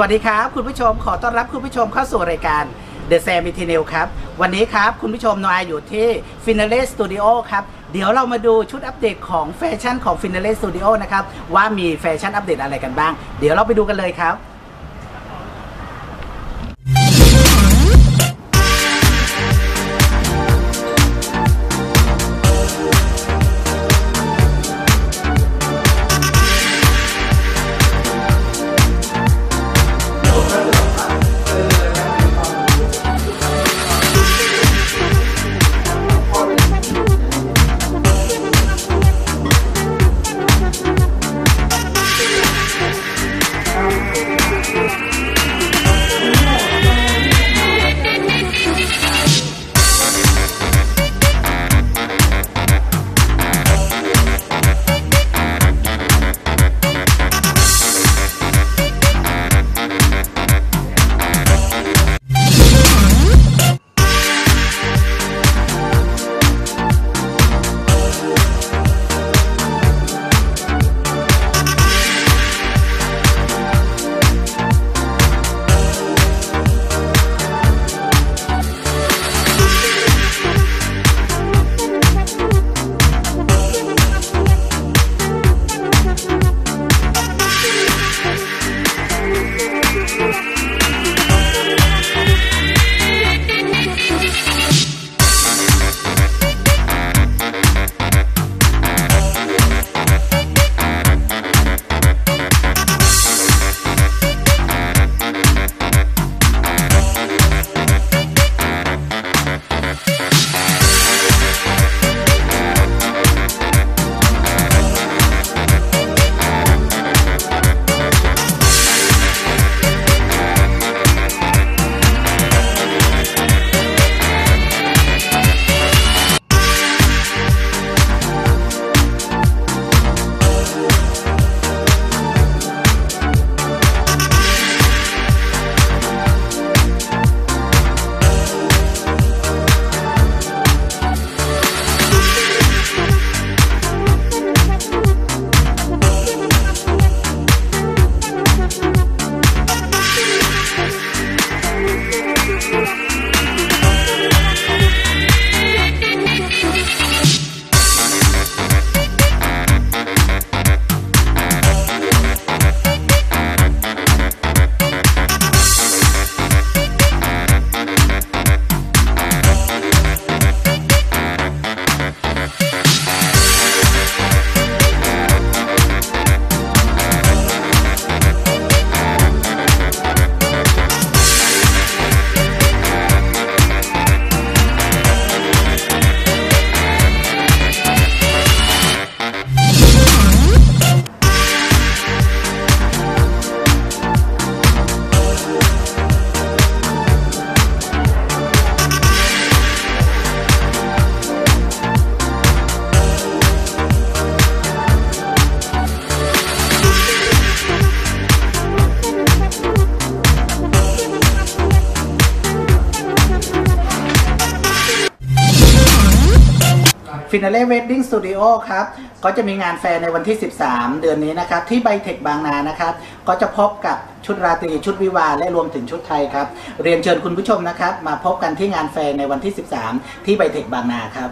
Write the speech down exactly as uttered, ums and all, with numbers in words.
สวัสดีครับคุณผู้ชมขอต้อนรับคุณผู้ชมเข้าสู่รายการ The แซม อี ที นิวส์ ครับวันนี้ครับคุณผู้ชมนายอยู่ที่ Finale Studio ครับเดี๋ยวเรามาดูชุดอัปเดตของแฟชั่นของ Finale Studio นะครับว่ามีแฟชั่นอัปเดตอะไรกันบ้างเดี๋ยวเราไปดูกันเลยครับFinale Wedding Studio ครับก็จะมีงานแฟร์ในวันที่สิบสามเดือนนี้นะครับที่ไบเทคบางนานะครับก็จะพบกับชุดราตรีชุดวิวาและรวมถึงชุดไทยครับเรียนเชิญคุณผู้ชมนะครับมาพบกันที่งานแฟร์ในวันที่สิบสามที่ไบเทคบางนาครับ